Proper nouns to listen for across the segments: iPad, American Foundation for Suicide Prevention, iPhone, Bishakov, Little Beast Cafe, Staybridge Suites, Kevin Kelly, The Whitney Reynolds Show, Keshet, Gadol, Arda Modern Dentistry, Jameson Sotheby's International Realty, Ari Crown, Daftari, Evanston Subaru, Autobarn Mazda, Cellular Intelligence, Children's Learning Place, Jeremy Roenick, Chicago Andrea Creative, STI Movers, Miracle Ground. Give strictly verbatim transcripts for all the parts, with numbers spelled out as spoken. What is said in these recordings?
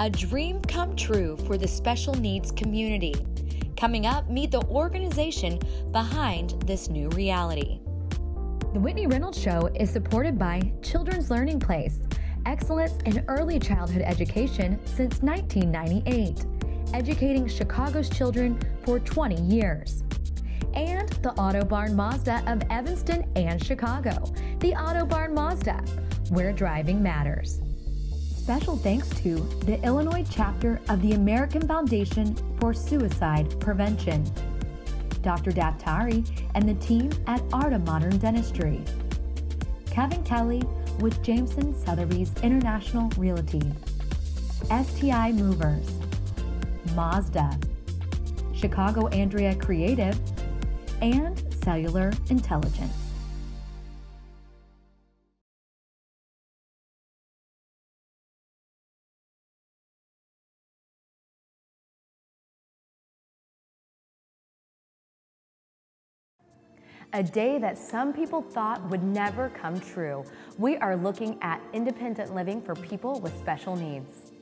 a dream come true for the special needs community. Coming up, meet the organization behind this new reality. The Whitney Reynolds Show is supported by Children's Learning Place, excellence in early childhood education since nineteen ninety-eight, educating Chicago's children for twenty years. And the Autobarn Mazda of Evanston and Chicago, the Autobarn Mazda, where driving matters. Special thanks to the Illinois chapter of the American Foundation for Suicide Prevention, Doctor Daftari and the team at Arda Modern Dentistry, Kevin Kelly with Jameson Sotheby's International Realty, S T I Movers, Mazda, Chicago Andrea Creative, and Cellular Intelligence. A day that some people thought would never come true. We are looking at independent living for people with special needs.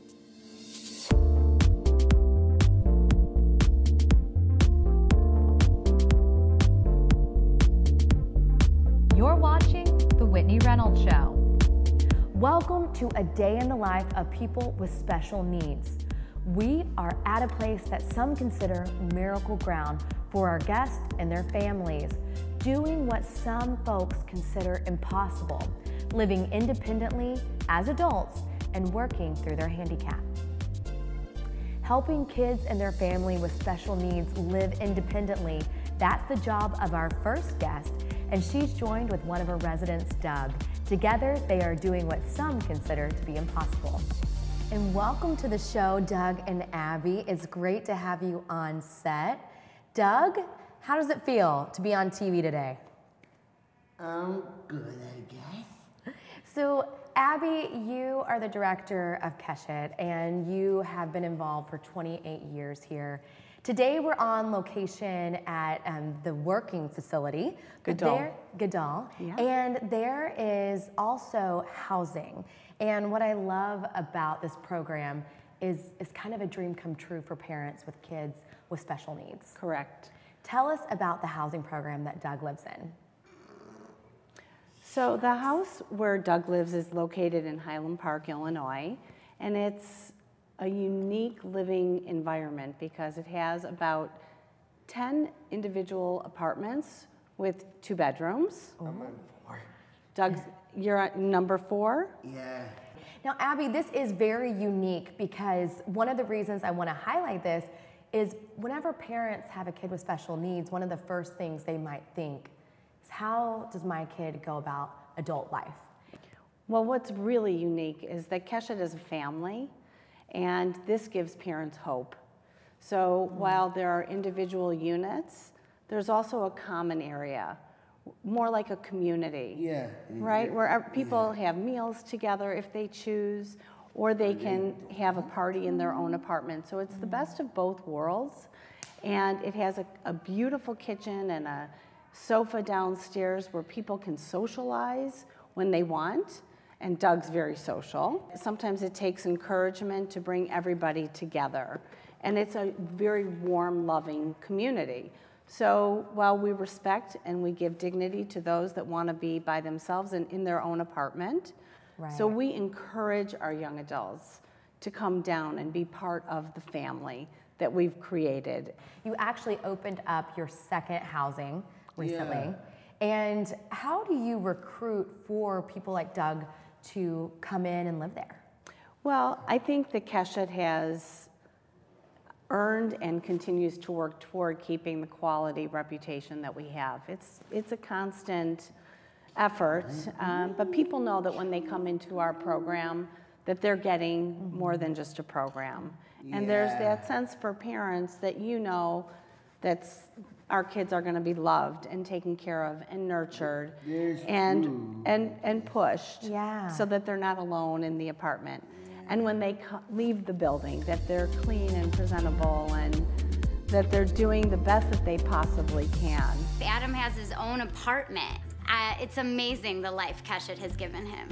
You're watching The Whitney Reynolds Show. Welcome to a day in the life of people with special needs. We are at a place that some consider miracle ground for our guests and their families, doing what some folks consider impossible, living independently as adults and working through their handicap. Helping kids and their family with special needs live independently, that's the job of our first guest, and she's joined with one of her residents, Doug. Together, they are doing what some consider to be impossible. And welcome to the show, Doug and Abby. It's great to have you on set. Doug, how does it feel to be on T V today? Um, good, I guess. So, Abby, you are the director of Keshet, and you have been involved for twenty-eight years here. Today, we're on location at um, the working facility, Gadol. There, Gadol, yeah. And there is also housing. And what I love about this program is it's kind of a dream come true for parents with kids with special needs. Correct. Tell us about the housing program that Doug lives in. So the house where Doug lives is located in Highland Park, Illinois, and it's a unique living environment because it has about ten individual apartments with two bedrooms. I'm on four. Doug, you're at number four? Yeah. Now, Abby, this is very unique because one of the reasons I want to highlight this is whenever parents have a kid with special needs, one of the first things they might think is, how does my kid go about adult life? Well, what's really unique is that Keshet is a family, and this gives parents hope. So mm. while there are individual units, there's also a common area, more like a community. Yeah. Right? Yeah. Where people yeah. have meals together if they choose, or they can have a party in their own apartment. So it's the best of both worlds. And it has a, a beautiful kitchen and a sofa downstairs where people can socialize when they want. And Doug's very social. Sometimes it takes encouragement to bring everybody together. And it's a very warm, loving community. So while we respect and we give dignity to those that want to be by themselves and in their own apartment, right. So we encourage our young adults to come down and be part of the family that we've created. You actually opened up your second housing recently. Yeah. And how do you recruit for people like Doug to come in and live there? Well, I think that Keshet has earned and continues to work toward keeping the quality reputation that we have. It's, it's a constant effort, um, but people know that when they come into our program that they're getting mm-hmm. more than just a program. Yeah. And there's that sense for parents that you know that our kids are going to be loved and taken care of and nurtured yes. and, and, and pushed yeah. so that they're not alone in the apartment. And when they leave the building, that they're clean and presentable and that they're doing the best that they possibly can. Adam has his own apartment. Uh, it's amazing the life Keshet has given him.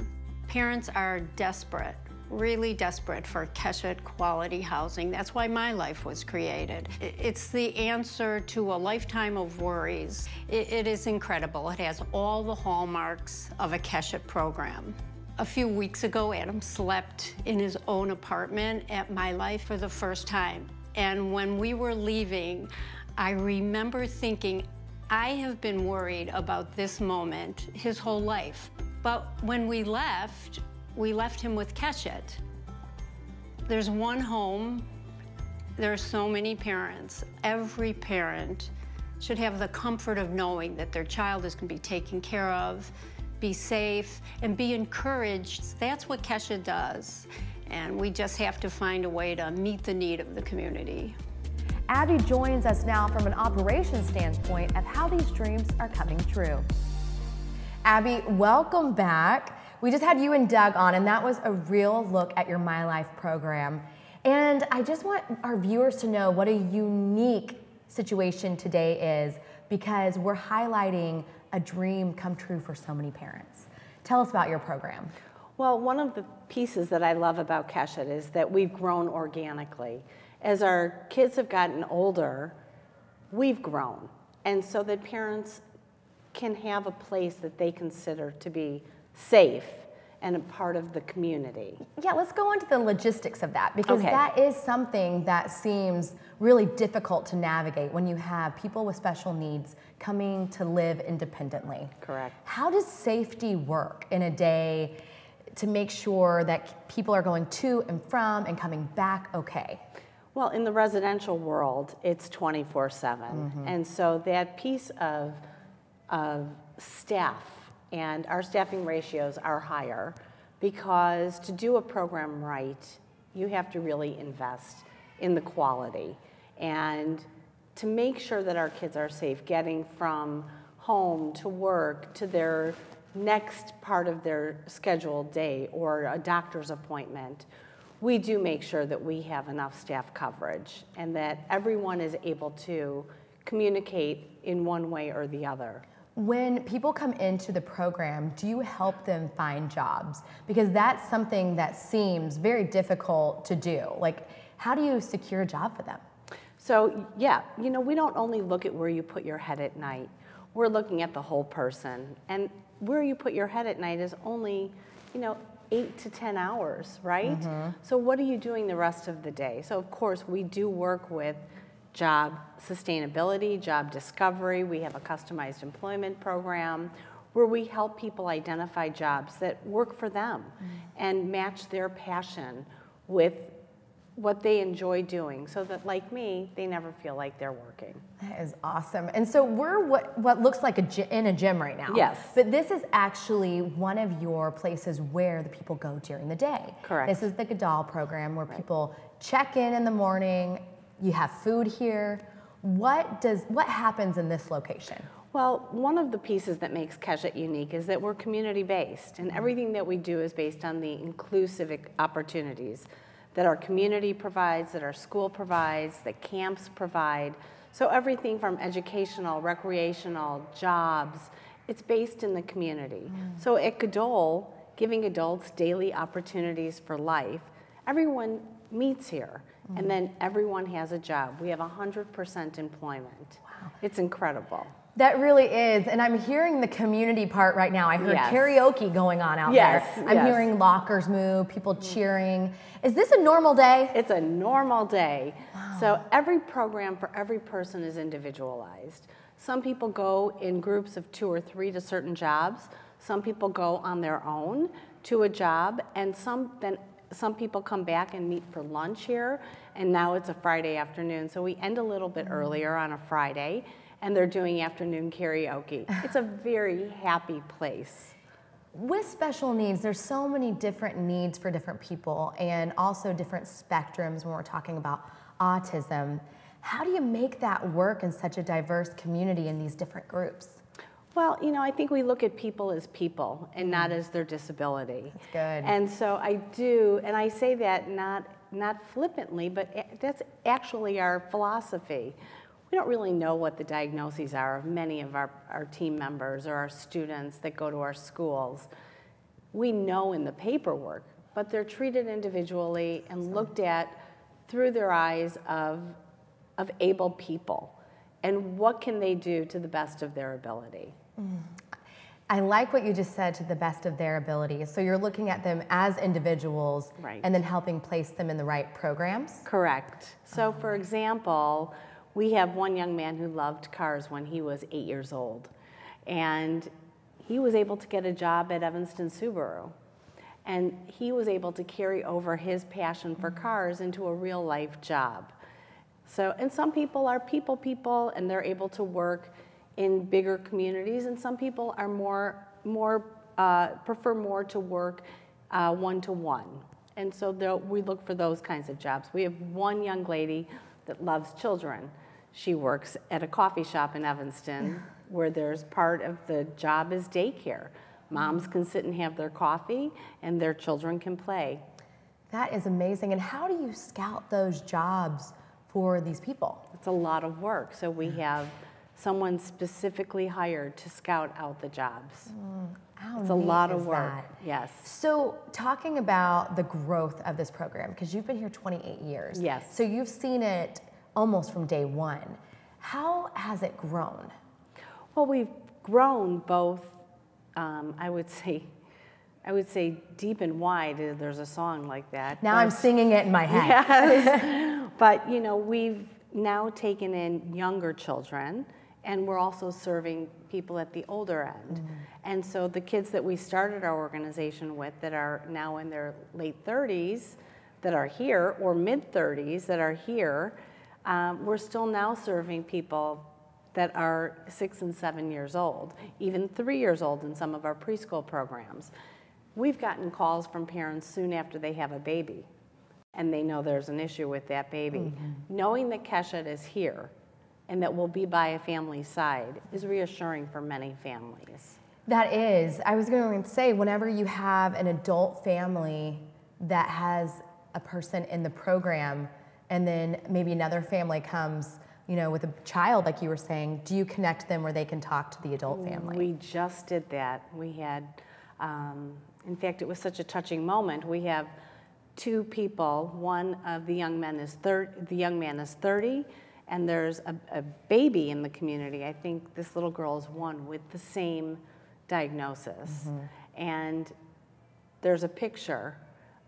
Parents are desperate really desperate for Keshet quality housing. That's why my life was created. It's the answer to a lifetime of worries. It, it is incredible. It has all the hallmarks of a Keshet program. A few weeks ago, Adam slept in his own apartment at my life for the first time. And when we were leaving, I remember thinking, I have been worried about this moment his whole life. But when we left, we left him with Keshet. There's one home, there are so many parents. Every parent should have the comfort of knowing that their child is going to be taken care of, be safe, and be encouraged. That's what Keshet does. And we just have to find a way to meet the need of the community. Abby joins us now from an operations standpoint of how these dreams are coming true. Abby, welcome back. We just had you and Doug on, and that was a real look at your My Life program. And I just want our viewers to know what a unique situation today is, because we're highlighting a dream come true for so many parents. Tell us about your program. Well, one of the pieces that I love about Keshet is that we've grown organically. As our kids have gotten older, we've grown. And so that parents can have a place that they consider to be safe and a part of the community. Yeah, let's go into the logistics of that, because okay. that is something that seems really difficult to navigate when you have people with special needs coming to live independently. Correct. How does safety work in a day to make sure that people are going to and from and coming back okay? Well, in the residential world, it's twenty-four seven. Mm-hmm. And so that piece of, of staff, and our staffing ratios are higher, because to do a program right, you have to really invest in the quality and to make sure that our kids are safe, getting from home to work to their next part of their scheduled day or a doctor's appointment. We do make sure that we have enough staff coverage and that everyone is able to communicate in one way or the other. When people come into the program, do you help them find jobs? Because that's something that seems very difficult to do. Like, how do you secure a job for them? So, yeah, you know, we don't only look at where you put your head at night. We're looking at the whole person. And where you put your head at night is only, you know, eight to ten hours, right? Mm-hmm. So what are you doing the rest of the day? So, of course, we do work with job sustainability, job discovery. We have a customized employment program where we help people identify jobs that work for them mm-hmm. and match their passion with what they enjoy doing, so that, like me, they never feel like they're working. That is awesome. And so we're what, what looks like a gy- in a gym right now. Yes. But this is actually one of your places where the people go during the day. Correct. This is the Gadol program where right. people check in in the morning. You have food here. What does what happens in this location? Well, one of the pieces that makes Keshet unique is that we're community-based, and everything that we do is based on the inclusive opportunities that our community provides, that our school provides, that camps provide. So everything from educational, recreational, jobs, it's based in the community. Mm. So at Gadol, giving adults daily opportunities for life, everyone meets here. And then everyone has a job. We have one hundred percent employment. Wow. It's incredible. That really is. And I'm hearing the community part right now. I heard yes. karaoke going on out yes. there. I'm yes. hearing lockers move, people cheering. Is this a normal day? It's a normal day. Wow. So every program for every person is individualized. Some people go in groups of two or three to certain jobs. Some people go on their own to a job, and some then Some people come back and meet for lunch here, and now it's a Friday afternoon. So we end a little bit earlier on a Friday, and they're doing afternoon karaoke. It's a very happy place. With special needs, there's so many different needs for different people, and also different spectrums when we're talking about autism. How do you make that work in such a diverse community in these different groups? Well, you know, I think we look at people as people and not as their disability. That's good. And so I do, and I say that not, not flippantly, but that's actually our philosophy. We don't really know what the diagnoses are of many of our, our team members or our students that go to our schools. We know in the paperwork but they're treated individually and looked at through their eyes of, of able people and what can they do to the best of their ability. Mm. I like what you just said, to the best of their ability. So you're looking at them as individuals, right, and then helping place them in the right programs? Correct. So for example, we have one young man who loved cars when he was eight years old, and he was able to get a job at Evanston Subaru, and he was able to carry over his passion for cars into a real life job. So, and some people are people people and they're able to work in bigger communities, and some people are more, more uh, prefer more to work uh, one-to-one. And so we look for those kinds of jobs. We have one young lady that loves children. She works at a coffee shop in Evanston where there's part of the job is daycare. Moms can sit and have their coffee and their children can play. That is amazing. And how do you scout those jobs for these people? It's a lot of work. So we have someone specifically hired to scout out the jobs. Mm, it's a lot of work, that? Yes. So talking about the growth of this program, because you've been here twenty-eight years. Yes. So you've seen it almost from day one. How has it grown? Well, we've grown both, um, I would say, I would say deep and wide. There's a song like that. Now but, I'm singing it in my head. Yes. But you know, we've now taken in younger children, and we're also serving people at the older end. Mm-hmm. And so the kids that we started our organization with that are now in their late thirties that are here, or mid thirties that are here, um, we're still now serving people that are six and seven years old, even three years old in some of our preschool programs. We've gotten calls from parents soon after they have a baby and they know there's an issue with that baby. Mm-hmm. Knowing that Keshet is here and that will be by a family side is reassuring for many families. That is. I was going to say, whenever you have an adult family that has a person in the program and then maybe another family comes, you know, with a child, like you were saying, do you connect them where they can talk to the adult family? We just did that. We had, um, in fact, it was such a touching moment. We have two people. One of the young men is thirty. The young man is thirty. And there's a, a baby in the community. I think this little girl is one with the same diagnosis. Mm-hmm. And there's a picture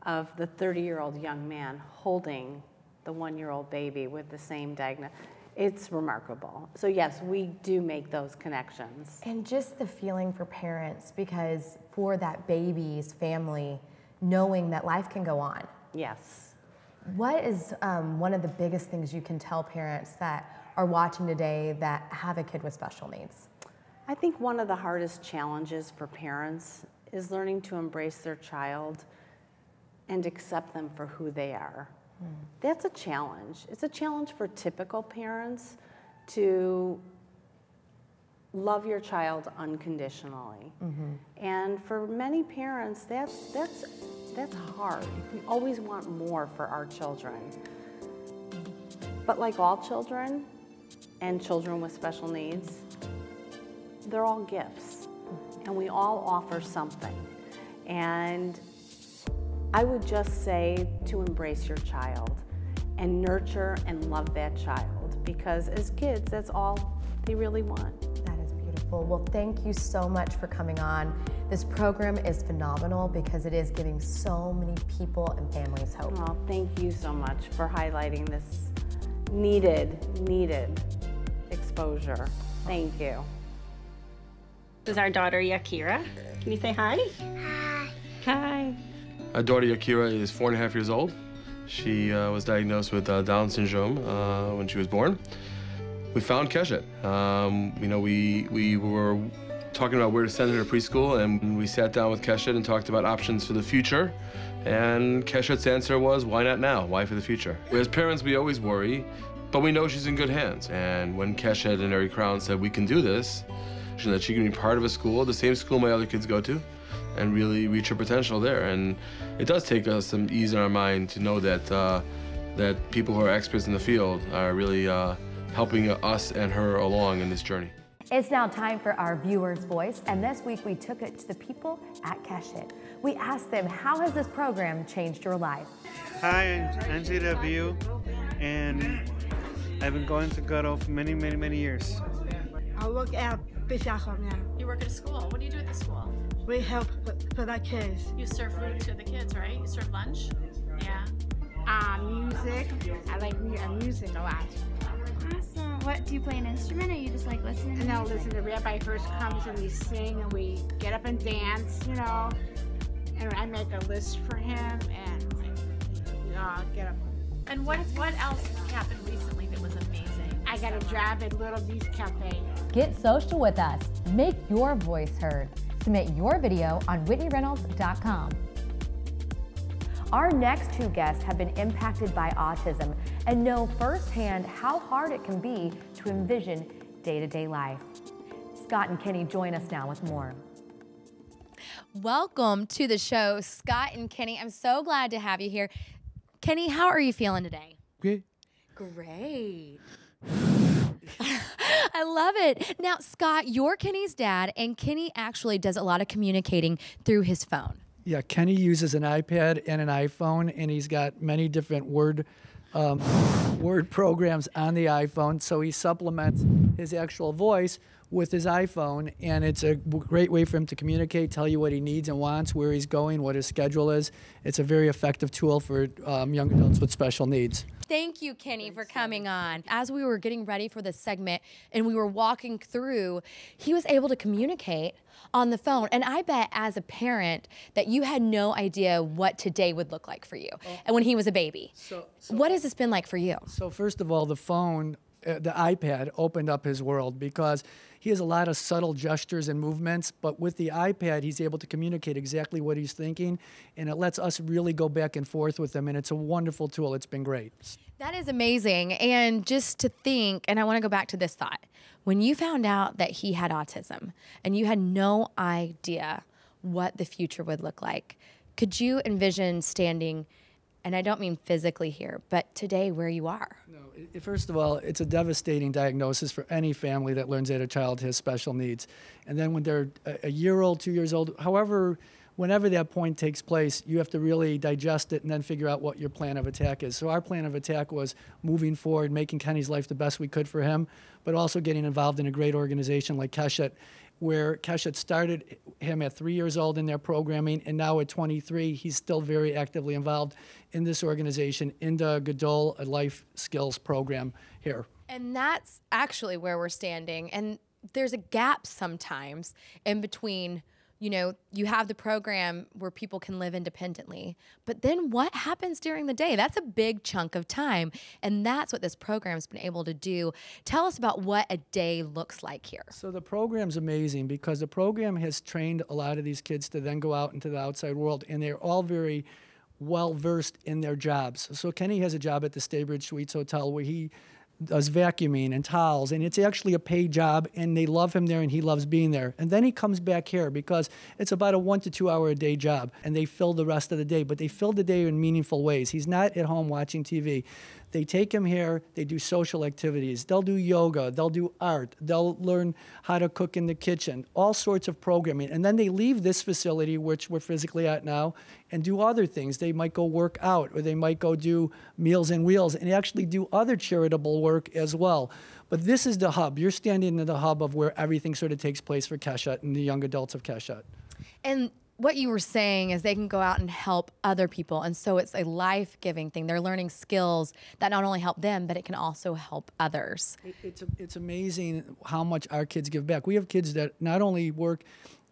of the thirty-year-old young man holding the one-year-old baby with the same diagnosis. It's remarkable. So yes, we do make those connections. And just the feeling for parents, because for that baby's family, knowing that life can go on. Yes. What is um, one of the biggest things you can tell parents that are watching today that have a kid with special needs? I think one of the hardest challenges for parents is learning to embrace their child and accept them for who they are. Mm. That's a challenge. It's a challenge for typical parents to love your child unconditionally. Mm-hmm. And for many parents, that's, that's That's hard. We always want more for our children. But like all children and children with special needs, they're all gifts and we all offer something. And I would just say to embrace your child and nurture and love that child, because as kids, that's all they really want. That is beautiful. Well, thank you so much for coming on. This program is phenomenal because it is giving so many people and families hope. Well, thank you so much for highlighting this needed, needed exposure. Thank you. This is our daughter, Yakira. Can you say hi? Hi. Hi. Our daughter, Yakira, is four and a half years old. She uh, was diagnosed with uh, Down syndrome uh, when she was born. We found Keshet. Um, you know, we, we were talking about where to send her to preschool, and we sat down with Keshet and talked about options for the future, and Keshet's answer was, why not now? Why for the future? As parents, we always worry, but we know she's in good hands. And when Keshet and Ari Crown said, we can do this, that she can be part of a school, the same school my other kids go to, and really reach her potential there. And it does take us some ease in our mind to know that, uh, that people who are experts in the field are really uh, helping us and her along in this journey. It's now time for our viewer's voice, and this week we took it to the people at Keshet. We asked them, how has this program changed your life? Hi, I'm C W, and I've been going to Gadol for many, many, many years. I work at Bishakov now. You work at a school. What do you do at the school? We help for the kids. You serve food to the kids, right? You serve lunch? Yeah. Uh, music. I like music a lot. Awesome. What, do you play an instrument, or you just like listening to No, music? listen to Rabbi first comes and we sing and we get up and dance, you know. And I make a list for him and uh, get up. And what, what else happened recently that was amazing? I got a job at Little Beast Cafe. Get social with us. Make your voice heard. Submit your video on Whitney Reynolds dot com. Our next two guests have been impacted by autism and know firsthand how hard it can be to envision day-to-day life. Scott and Kenny join us now with more. Welcome to the show, Scott and Kenny. I'm so glad to have you here. Kenny, how are you feeling today? Good. Great. I love it. Now, Scott, you're Kenny's dad, and Kenny actually does a lot of communicating through his phone. Yeah, Kenny uses an iPad and an iPhone, and he's got many different word um, word programs on the iPhone, so he supplements his actual voice with his iPhone, and it's a great way for him to communicate, tell you what he needs and wants, where he's going, what his schedule is. It's a very effective tool for um, young adults with special needs. Thank you, Kenny, for coming on. As we were getting ready for this segment and we were walking through, he was able to communicate on the phone. And I bet as a parent that you had no idea what today would look like for you oh. and when he was a baby. So, so what has this been like for you? So first of all, the phone, uh, the iPad opened up his world because he has a lot of subtle gestures and movements, but with the iPad, he's able to communicate exactly what he's thinking, and it lets us really go back and forth with him, and it's a wonderful tool. It's been great. That is amazing, and just to think, and I want to go back to this thought. When you found out that he had autism, and you had no idea what the future would look like, could you envision standing, and I don't mean physically here, but today where you are? No, it, first of all, it's a devastating diagnosis for any family that learns that a child has special needs. And then when they're a, a year old, two years old, however, whenever that point takes place, you have to really digest it and then figure out what your plan of attack is. So our plan of attack was moving forward, making Kenny's life the best we could for him, but also getting involved in a great organization like Keshet, where Keshet started him at three years old in their programming, and now at twenty-three, he's still very actively involved in this organization, in the Gadol Life Skills program here. And that's actually where we're standing. And there's a gap sometimes in between, you know, you have the program where people can live independently, but then what happens during the day? That's a big chunk of time, and that's what this program's been able to do. Tell us about what a day looks like here. So the program's amazing because the program has trained a lot of these kids to then go out into the outside world, and they're all very well-versed in their jobs. So Kenny has a job at the Staybridge Suites Hotel where he does vacuuming and towels, and it's actually a paid job, and they love him there, and he loves being there. And then he comes back here because it's about a one to two hour a day job, and they fill the rest of the day, but they fill the day in meaningful ways. He's not at home watching T V. They take him here, they do social activities, they'll do yoga, they'll do art, they'll learn how to cook in the kitchen, all sorts of programming. And then they leave this facility, which we're physically at now, and do other things. They might go work out, or they might go do Meals and Wheels and actually do other charitable work as well. But this is the hub. You're standing in the hub of where everything sort of takes place for Keshet and the young adults of Keshet. And what you were saying is they can go out and help other people, and so it's a life-giving thing. They're learning skills that not only help them, but it can also help others. It's, it's amazing how much our kids give back. We have kids that not only work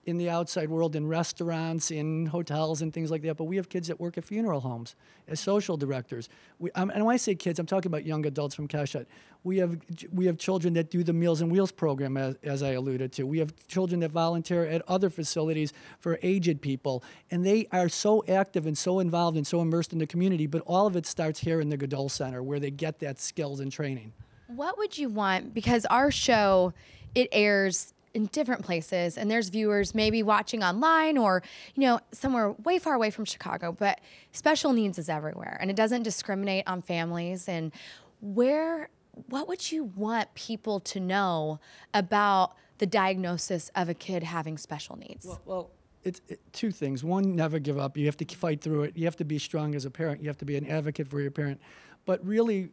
in the outside world, in restaurants, in hotels, and things like that, but we have kids that work at funeral homes as social directors. We, um, and when I say kids, I'm talking about young adults from Keshet. We have, we have children that do the Meals and Wheels program, as, as I alluded to. We have children that volunteer at other facilities for aged people, and they are so active and so involved and so immersed in the community, but all of it starts here in the Gadol Center, where they get that skills and training. What would you want, because our show, it airs in different places, and there's viewers maybe watching online or, you know, somewhere way far away from Chicago, but special needs is everywhere, and it doesn't discriminate on families. And where what would you want people to know about the diagnosis of a kid having special needs? Well, well it's it, two things. One, never give up. You have to fight through it. You have to be strong as a parent. You have to be an advocate for your parent. But really,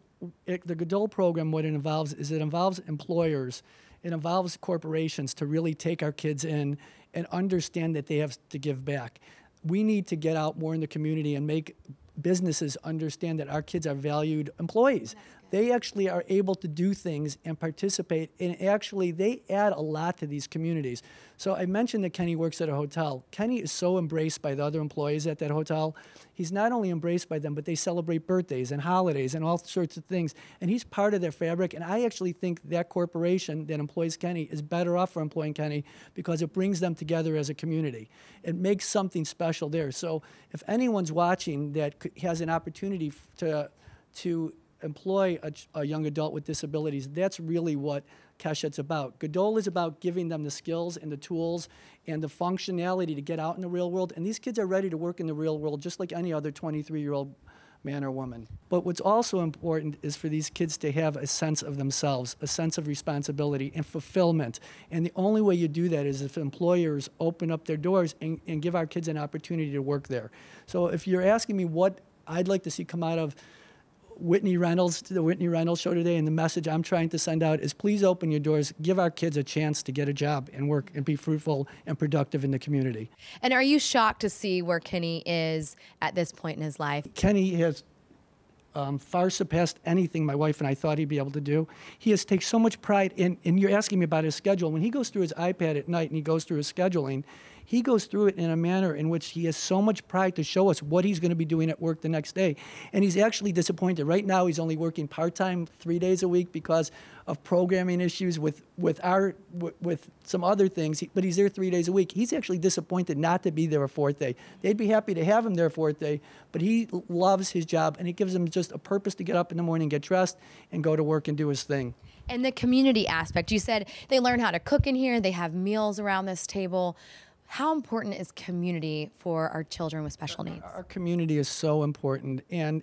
it, the Gadol program, what it involves is it involves employers. It involves corporations to really take our kids in and understand that they have to give back. We need to get out more in the community and make businesses understand that our kids are valued employees. They actually are able to do things and participate, and actually they add a lot to these communities. So I mentioned that Kenny works at a hotel. Kenny is so embraced by the other employees at that hotel. He's not only embraced by them, but they celebrate birthdays and holidays and all sorts of things, and he's part of their fabric. And I actually think that corporation that employs Kenny is better off for employing Kenny because it brings them together as a community. It makes something special there. So if anyone's watching that has an opportunity to, to employ a, a young adult with disabilities, that's really what Keshet's about. Gadol is about giving them the skills and the tools and the functionality to get out in the real world. And these kids are ready to work in the real world just like any other twenty-three-year-old man or woman. But what's also important is for these kids to have a sense of themselves, a sense of responsibility and fulfillment. And the only way you do that is if employers open up their doors and, and give our kids an opportunity to work there. So if you're asking me what I'd like to see come out of Whitney Reynolds, the Whitney Reynolds show today, and the message I'm trying to send out is please open your doors, give our kids a chance to get a job and work and be fruitful and productive in the community. And are you shocked to see where Kenny is at this point in his life? Kenny has um, far surpassed anything my wife and I thought he'd be able to do. He has taken so much pride in, and you're asking me about his schedule. When he goes through his iPad at night and he goes through his scheduling, he goes through it in a manner in which he has so much pride to show us what he's going to be doing at work the next day. And he's actually disappointed. Right now he's only working part-time three days a week because of programming issues with, with, our, with some other things, but he's there three days a week. He's actually disappointed not to be there a fourth day. They'd be happy to have him there a fourth day, but he loves his job, and it gives him just a purpose to get up in the morning, get dressed, and go to work and do his thing. And the community aspect. You said they learn how to cook in here. They have meals around this table. How important is community for our children with special needs? Our community is so important. And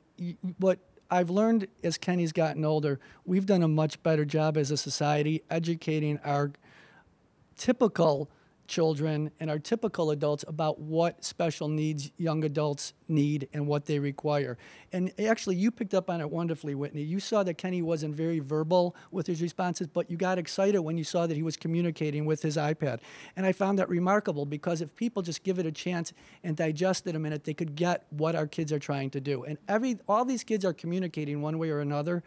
what I've learned as Kenny's gotten older, we've done a much better job as a society educating our typical children and our typical adults about what special needs young adults need and what they require. And actually, you picked up on it wonderfully, Whitney. You saw that Kenny wasn't very verbal with his responses, but you got excited when you saw that he was communicating with his iPad. And I found that remarkable because if people just give it a chance and digest it a minute, they could get what our kids are trying to do. And every all these kids are communicating one way or another.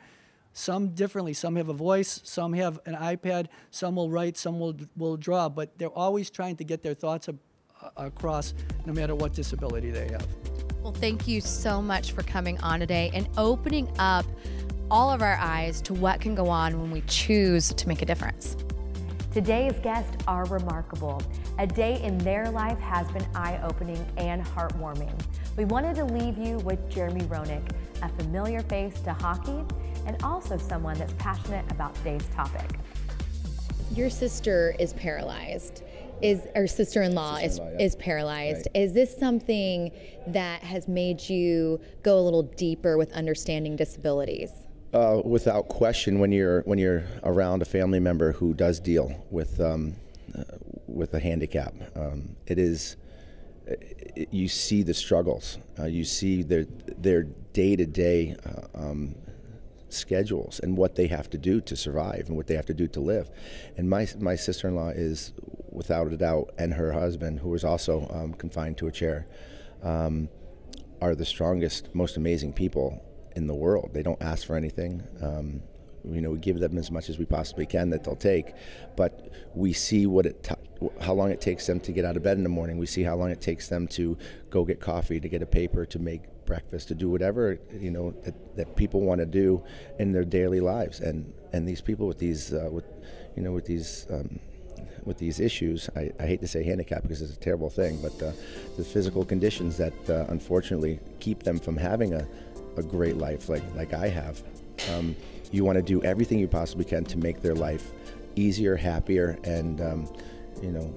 Some differently. Some have a voice, some have an iPad, some will write, some will, will draw, but they're always trying to get their thoughts ab- across no matter what disability they have. Well, thank you so much for coming on today and opening up all of our eyes to what can go on when we choose to make a difference. Today's guests are remarkable. A day in their life has been eye-opening and heartwarming. We wanted to leave you with Jeremy Roenick, a familiar face to hockey, and also someone that's passionate about today's topic. Your sister is paralyzed, is or sister-in-law sister is, yeah. is paralyzed. Right. Is this something that has made you go a little deeper with understanding disabilities? Uh, without question, when you're when you're around a family member who does deal with um, uh, with a handicap, um, it is it, you see the struggles, uh, you see their their day-to-day. -day, uh, um, schedules and what they have to do to survive and what they have to do to live. And my my sister-in-law is without a doubt, and her husband, who is also um, confined to a chair, um, are the strongest, most amazing people in the world. They don't ask for anything. Um, you know, we give them as much as we possibly can that they'll take, but we see what it t how long it takes them to get out of bed in the morning. We see how long it takes them to go get coffee, to get a paper, to make breakfast, to do whatever, you know, that, that people want to do in their daily lives. And and these people with these uh, with you know with these um, with these issues, I, I hate to say handicap because it's a terrible thing, but uh, the physical conditions that uh, unfortunately keep them from having a, a great life like like I have. Um, you want to do everything you possibly can to make their life easier, happier, and um, you know.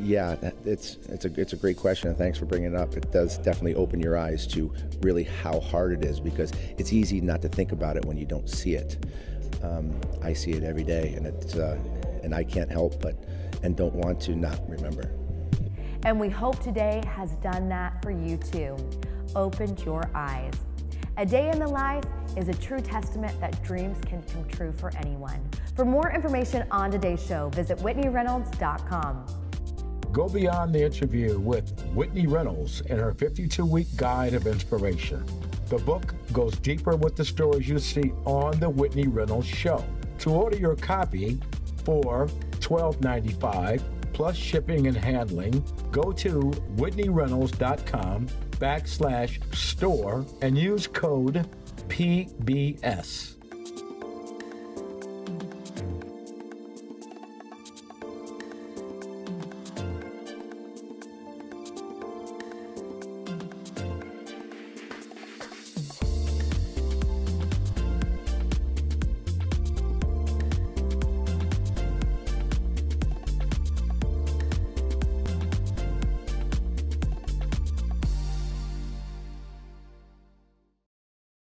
Yeah, it's it's a it's a great question, and thanks for bringing it up. It does definitely open your eyes to really how hard it is, because it's easy not to think about it when you don't see it. Um, I see it every day, and it's uh, and I can't help but and don't want to not remember. And we hope today has done that for you too. Opened your eyes. A Day in the Life is a true testament that dreams can come true for anyone. For more information on today's show, visit Whitney Reynolds dot com. Go beyond the interview with Whitney Reynolds and her fifty-two week guide of inspiration. The book goes deeper with the stories you see on The Whitney Reynolds Show. To order your copy for twelve ninety-five plus shipping and handling, go to Whitney Reynolds dot com backslash store and use code P B S.